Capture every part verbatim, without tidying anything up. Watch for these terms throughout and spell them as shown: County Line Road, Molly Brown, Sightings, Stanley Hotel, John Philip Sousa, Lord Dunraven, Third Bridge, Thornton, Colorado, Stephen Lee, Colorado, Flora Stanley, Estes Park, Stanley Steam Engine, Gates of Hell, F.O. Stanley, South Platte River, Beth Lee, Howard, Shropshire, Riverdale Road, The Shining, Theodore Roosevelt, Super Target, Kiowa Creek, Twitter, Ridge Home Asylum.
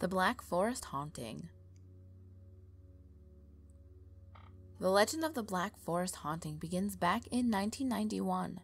The Black Forest Haunting. The legend of the Black Forest Haunting begins back in nineteen ninety-one,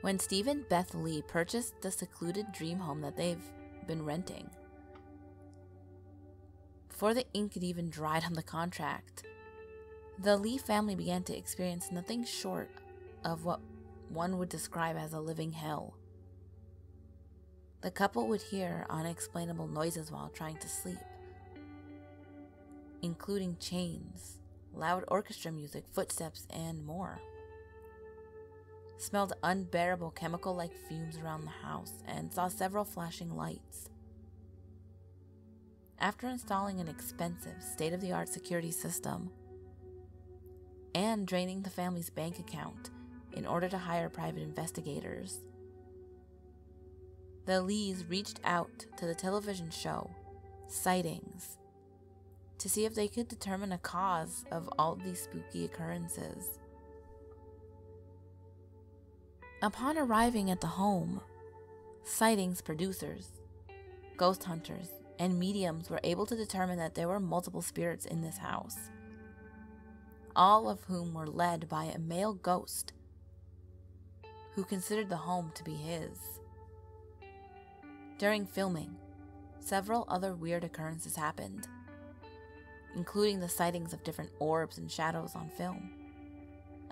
when Steve and Beth Lee purchased the secluded dream home that they've been renting. Before the ink had even dried on the contract, the Lee family began to experience nothing short of what one would describe as a living hell. The couple would hear unexplainable noises while trying to sleep, including chains, loud orchestra music, footsteps, and more. Smelled unbearable chemical-like fumes around the house and saw several flashing lights. After installing an expensive, state-of-the-art security system and draining the family's bank account in order to hire private investigators, the Lees reached out to the television show Sightings to see if they could determine a cause of all these spooky occurrences. Upon arriving at the home, Sightings producers, ghost hunters, and mediums were able to determine that there were multiple spirits in this house, all of whom were led by a male ghost who considered the home to be his. During filming, several other weird occurrences happened, including the sightings of different orbs and shadows on film,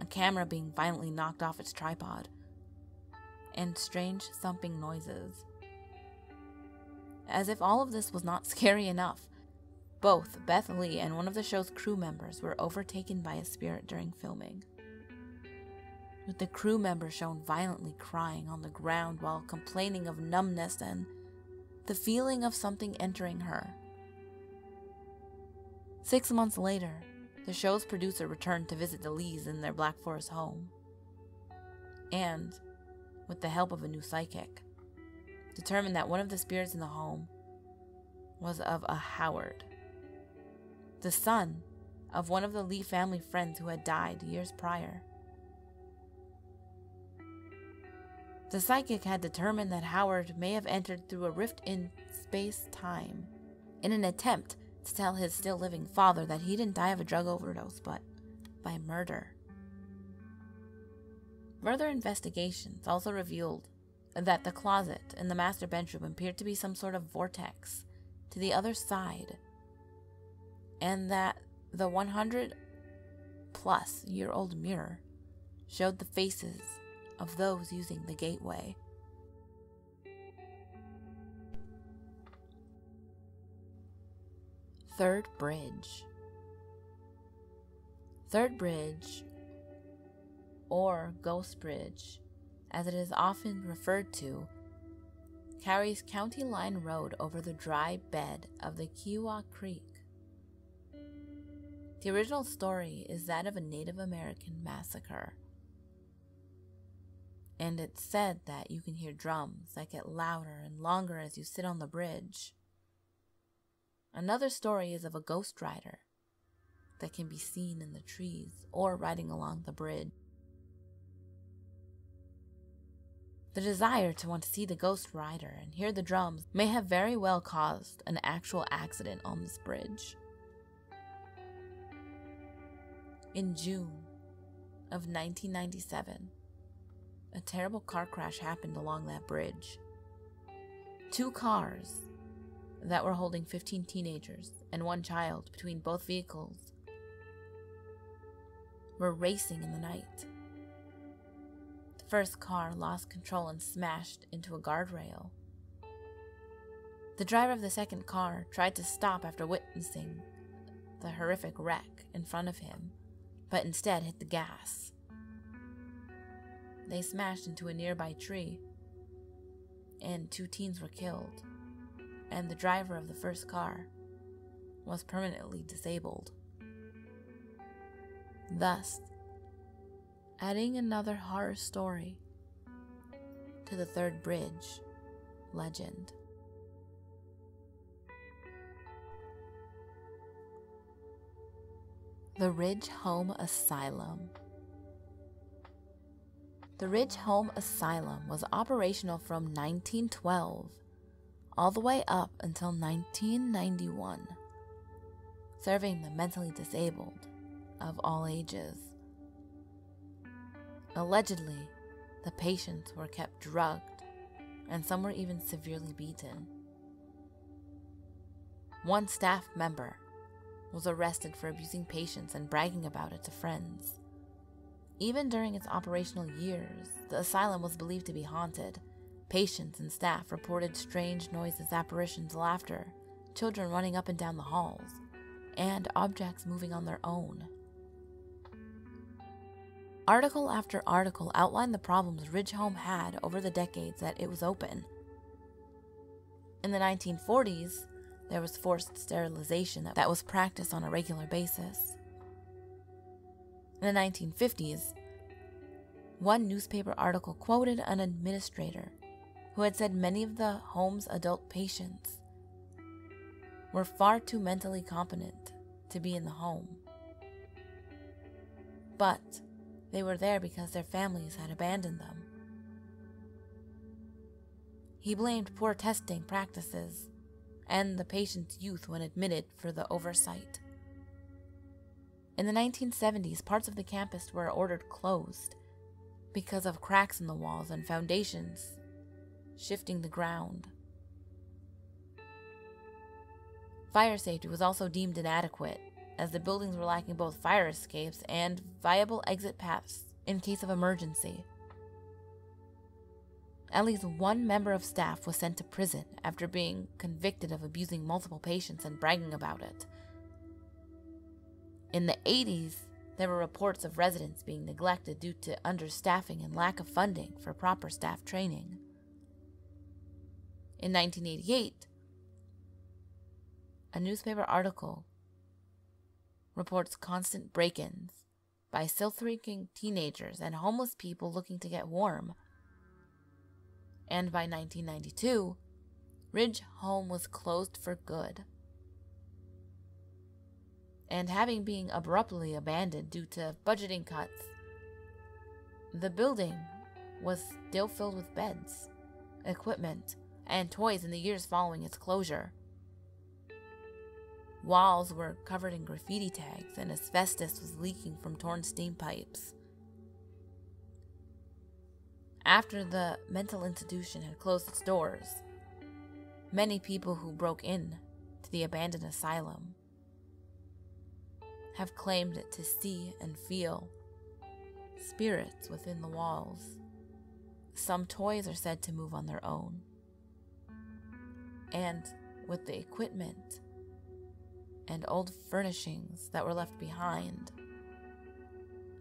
a camera being violently knocked off its tripod, and strange thumping noises. As if all of this was not scary enough, both Beth Lee and one of the show's crew members were overtaken by a spirit during filming, with the crew member shown violently crying on the ground while complaining of numbness and the feeling of something entering her. Six months later, the show's producer returned to visit the Lees in their Black Forest home, and, with the help of a new psychic, determined that one of the spirits in the home was of a Howard, the son of one of the Lee family friends who had died years prior. The psychic had determined that Howard may have entered through a rift in space-time in an attempt to tell his still-living father that he didn't die of a drug overdose, but by murder. Further investigations also revealed that the closet in the master bedroom appeared to be some sort of vortex to the other side, and that the one hundred plus year old mirror showed the faces of those using the gateway. Third Bridge. Third Bridge, or Ghost Bridge, as it is often referred to, carries County Line Road over the dry bed of the Kiowa Creek. The original story is that of a Native American massacre, and it's said that you can hear drums that get louder and longer as you sit on the bridge. Another story is of a ghost rider that can be seen in the trees or riding along the bridge. The desire to want to see the ghost rider and hear the drums may have very well caused an actual accident on this bridge. In June of nineteen ninety-seven, a terrible car crash happened along that bridge. Two cars that were holding fifteen teenagers and one child between both vehicles were racing in the night. The first car lost control and smashed into a guardrail. The driver of the second car tried to stop after witnessing the horrific wreck in front of him, but instead hit the gas. They smashed into a nearby tree, and two teens were killed, and the driver of the first car was permanently disabled, thus adding another horror story to the Third Bridge legend. The Ridge Home Asylum. The Ridge Home Asylum was operational from nineteen twelve all the way up until nineteen ninety-one, serving the mentally disabled of all ages. Allegedly, the patients were kept drugged, and some were even severely beaten. One staff member was arrested for abusing patients and bragging about it to friends. Even during its operational years, the asylum was believed to be haunted. Patients and staff reported strange noises, apparitions, laughter, children running up and down the halls, and objects moving on their own. Article after article outlined the problems Ridge Home had over the decades that it was open. In the nineteen forties, there was forced sterilization that was practiced on a regular basis. In the nineteen fifties, one newspaper article quoted an administrator who had said many of the home's adult patients were far too mentally competent to be in the home, but they were there because their families had abandoned them. He blamed poor testing practices and the patient's youth when admitted for the oversight. In the nineteen seventies, parts of the campus were ordered closed because of cracks in the walls and foundations shifting the ground. Fire safety was also deemed inadequate, as the buildings were lacking both fire escapes and viable exit paths in case of emergency. At least one member of staff was sent to prison after being convicted of abusing multiple patients and bragging about it. In the eighties, there were reports of residents being neglected due to understaffing and lack of funding for proper staff training. In nineteen eighty-eight, a newspaper article reports constant break-ins by self-seeking teenagers and homeless people looking to get warm. And by nineteen ninety-two, Ridge Home was closed for good, and having been abruptly abandoned due to budgeting cuts, the building was still filled with beds, equipment, and toys in the years following its closure. Walls were covered in graffiti tags, and asbestos was leaking from torn steam pipes. After the mental institution had closed its doors, many people who broke in to the abandoned asylum have claimed to see and feel spirits within the walls. Some toys are said to move on their own. And with the equipment and old furnishings that were left behind,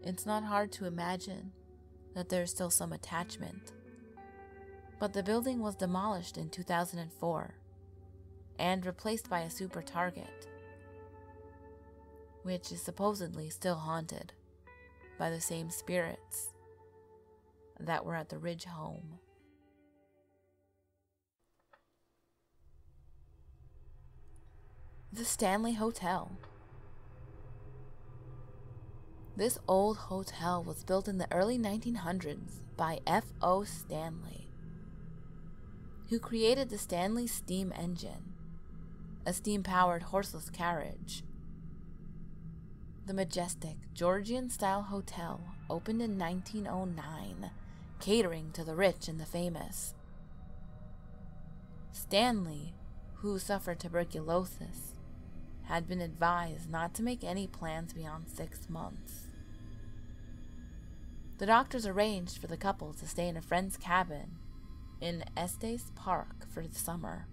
it's not hard to imagine that there's still some attachment. But the building was demolished in two thousand four and replaced by a Super Target, which is supposedly still haunted by the same spirits that were at the Ridge Home. The Stanley Hotel. This old hotel was built in the early nineteen hundreds by F O Stanley, who created the Stanley Steam Engine, a steam-powered horseless carriage. The majestic Georgian-style hotel opened in nineteen oh nine, catering to the rich and the famous. Stanley, who suffered tuberculosis, had been advised not to make any plans beyond six months. The doctors arranged for the couple to stay in a friend's cabin in Estes Park for the summer.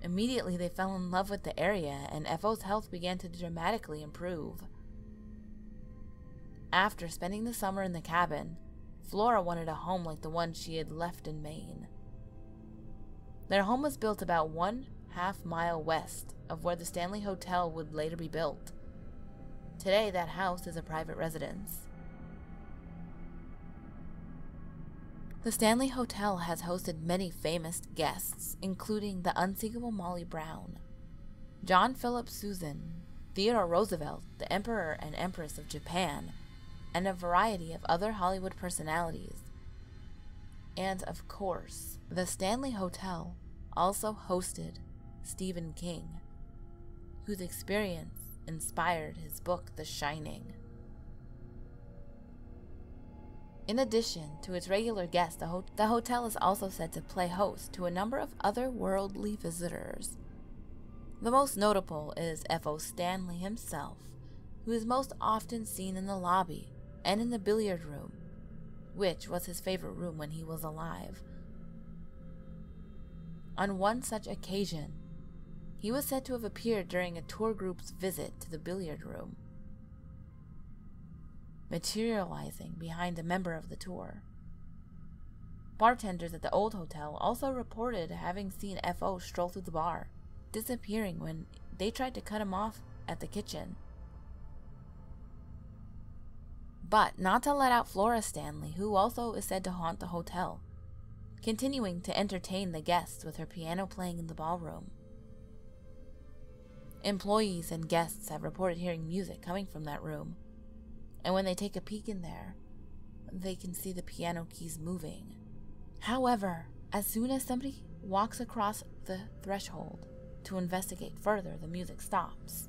Immediately, they fell in love with the area, and F O's health began to dramatically improve. After spending the summer in the cabin, Flora wanted a home like the one she had left in Maine. Their home was built about one half mile west of where the Stanley Hotel would later be built. Today, that house is a private residence. The Stanley Hotel has hosted many famous guests, including the unseekable Molly Brown, John Philip Sousa, Theodore Roosevelt, the Emperor and Empress of Japan, and a variety of other Hollywood personalities, And of course, the Stanley Hotel also hosted Stephen King, whose experience inspired his book The Shining. In addition to its regular guests, the, ho the hotel is also said to play host to a number of otherworldly visitors. The most notable is F O Stanley himself, who is most often seen in the lobby and in the billiard room, which was his favorite room when he was alive. On one such occasion, he was said to have appeared during a tour group's visit to the billiard room, materializing behind a member of the tour. Bartenders at the old hotel also reported having seen F O stroll through the bar, disappearing when they tried to cut him off at the kitchen. But not to let out Flora Stanley, who also is said to haunt the hotel, continuing to entertain the guests with her piano playing in the ballroom. Employees and guests have reported hearing music coming from that room, and when they take a peek in there, they can see the piano keys moving. However, as soon as somebody walks across the threshold to investigate further, the music stops,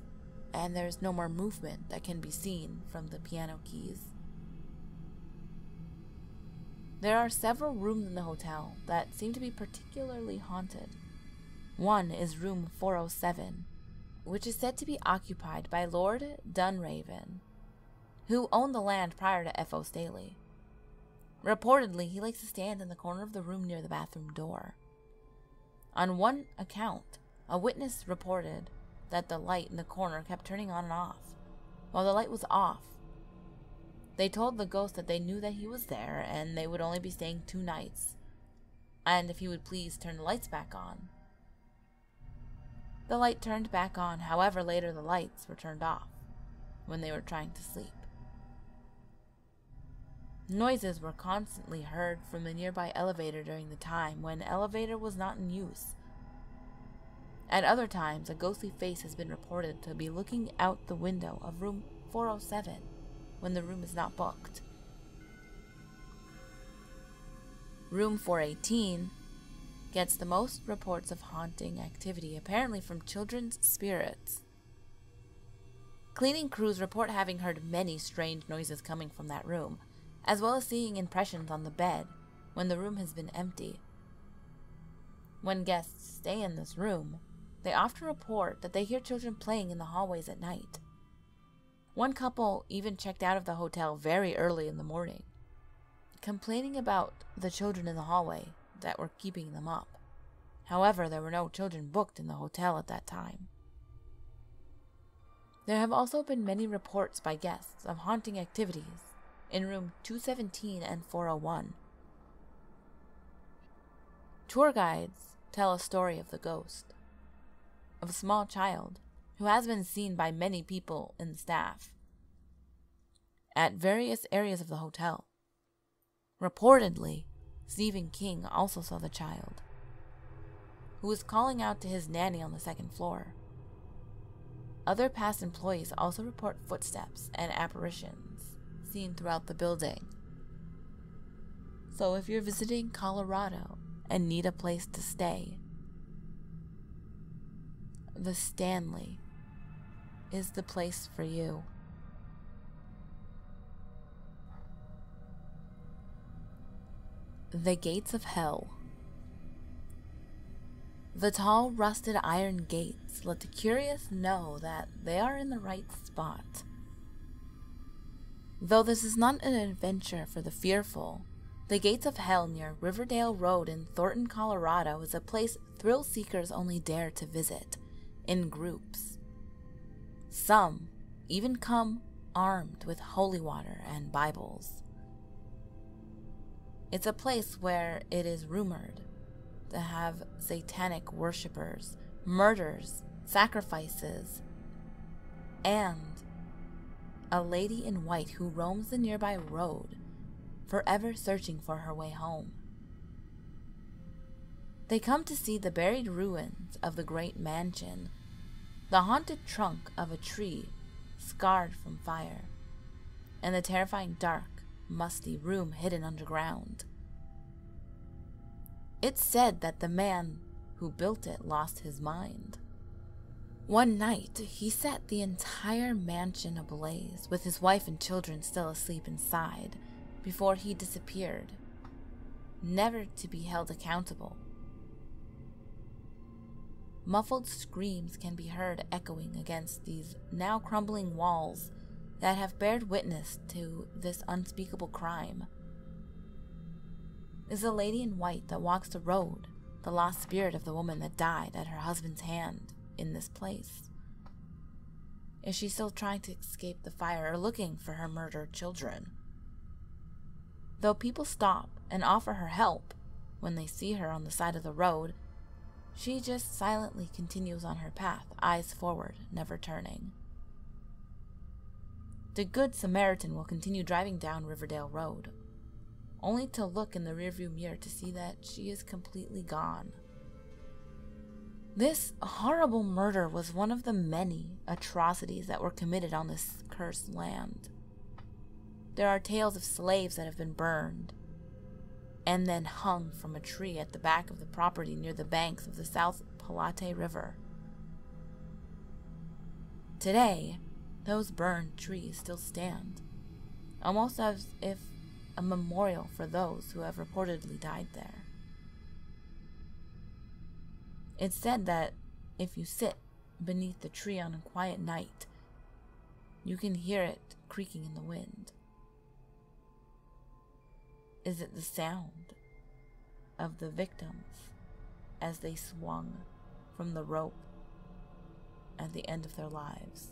and there is no more movement that can be seen from the piano keys. There are several rooms in the hotel that seem to be particularly haunted. One is room four oh seven, which is said to be occupied by Lord Dunraven, who owned the land prior to F O Stanley. Reportedly, he likes to stand in the corner of the room near the bathroom door. On one account, a witness reported that the light in the corner kept turning on and off. While the light was off, they told the ghost that they knew that he was there and they would only be staying two nights, and if he would please turn the lights back on. The light turned back on, however later the lights were turned off when they were trying to sleep. Noises were constantly heard from the nearby elevator during the time when the elevator was not in use. At other times, a ghostly face has been reported to be looking out the window of room four oh seven when the room is not booked. Room four eighteen gets the most reports of haunting activity, apparently from children's spirits. Cleaning crews report having heard many strange noises coming from that room, as well as seeing impressions on the bed when the room has been empty. When guests stay in this room, they often report that they hear children playing in the hallways at night. One couple even checked out of the hotel very early in the morning, complaining about the children in the hallway that were keeping them up. However, there were no children booked in the hotel at that time. There have also been many reports by guests of haunting activities in room two seventeen and four oh one. Tour guides tell a story of the ghost of a small child who has been seen by many people and staff at various areas of the hotel. Reportedly, Stephen King also saw the child, who was calling out to his nanny on the second floor. Other past employees also report footsteps and apparitions seen throughout the building. So if you're visiting Colorado and need a place to stay, the Stanley is the place for you. The Gates of Hell. The tall, rusted iron gates let the curious know that they are in the right spot. Though this is not an adventure for the fearful, the Gates of Hell near Riverdale Road in Thornton, Colorado is a place thrill seekers only dare to visit, in groups. Some even come armed with holy water and Bibles. It's a place where it is rumored to have satanic worshippers, murders, sacrifices, and a lady in white who roams the nearby road, forever searching for her way home. They come to see the buried ruins of the great mansion, the haunted trunk of a tree scarred from fire, and the terrifying dark, musty room hidden underground. It's said that the man who built it lost his mind. One night, he set the entire mansion ablaze, with his wife and children still asleep inside, before he disappeared, never to be held accountable. Muffled screams can be heard echoing against these now crumbling walls that have bared witness to this unspeakable crime. Is the lady in white that walks the road the lost spirit of the woman that died at her husband's hand in this place? Is she still trying to escape the fire or looking for her murdered children? Though people stop and offer her help when they see her on the side of the road, she just silently continues on her path, eyes forward, never turning. The Good Samaritan will continue driving down Riverdale Road, only to look in the rearview mirror to see that she is completely gone. This horrible murder was one of the many atrocities that were committed on this cursed land. There are tales of slaves that have been burned and then hung from a tree at the back of the property near the banks of the South Platte River. Today, those burned trees still stand, almost as if a memorial for those who have reportedly died there. It's said that if you sit beneath the tree on a quiet night, you can hear it creaking in the wind. Is it the sound of the victims as they swung from the rope at the end of their lives?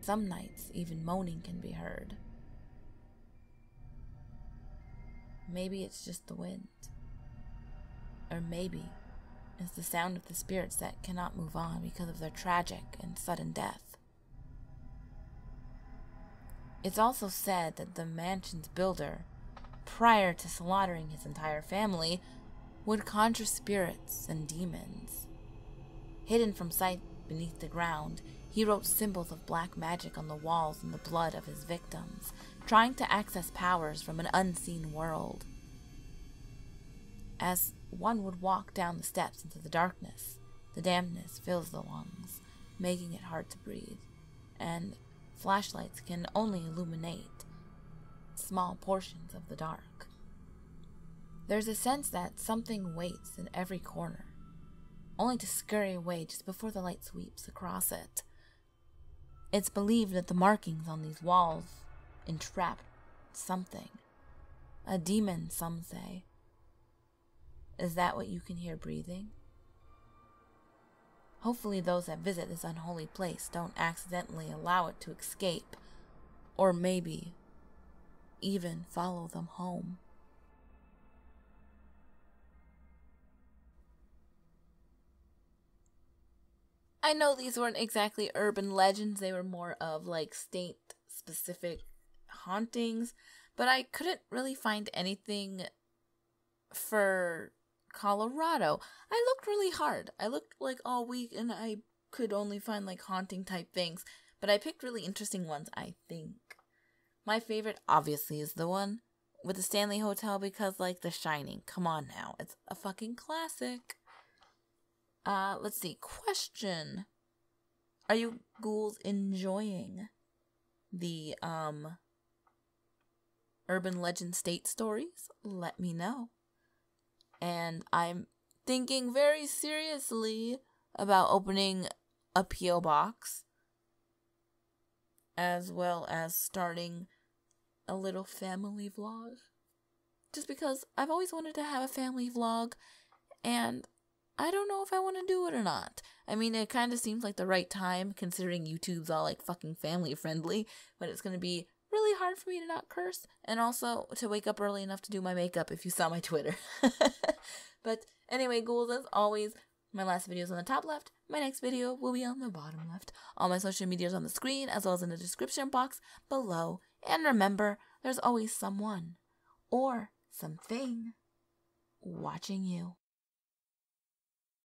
Some nights, even moaning can be heard. Maybe it's just the wind. Or maybe it's the sound of the spirits that cannot move on because of their tragic and sudden death. It's also said that the mansion's builder, prior to slaughtering his entire family, would conjure spirits and demons. Hidden from sight beneath the ground, he wrote symbols of black magic on the walls and the blood of his victims, trying to access powers from an unseen world. As one would walk down the steps into the darkness, the dampness fills the lungs, making it hard to breathe, and flashlights can only illuminate small portions of the dark. There's a sense that something waits in every corner, only to scurry away just before the light sweeps across it. It's believed that the markings on these walls entrap something. A demon, some say. Is that what you can hear breathing? Hopefully those that visit this unholy place don't accidentally allow it to escape, or maybe even follow them home. I know these weren't exactly urban legends, they were more of like state-specific hauntings, but I couldn't really find anything for Colorado. I looked really hard. I looked like all week and I could only find like haunting type things, but I picked really interesting ones, I think. My favorite obviously is the one with the Stanley Hotel because like The Shining. Come on now. It's a fucking classic. Uh, let's see. Question. Are you ghouls enjoying the um urban legend state stories? Let me know. And I'm thinking very seriously about opening a P O box, as well as starting a little family vlog. Just because I've always wanted to have a family vlog, and I don't know if I want to do it or not. I mean, it kind of seems like the right time, considering YouTube's all like fucking family friendly, but it's going to be really hard for me to not curse, and also to wake up early enough to do my makeup if you saw my Twitter. But anyway, ghouls, as always, my last video is on the top left, my next video will be on the bottom left. All my social media is on the screen, as well as in the description box below. And remember, there's always someone, or something, watching you.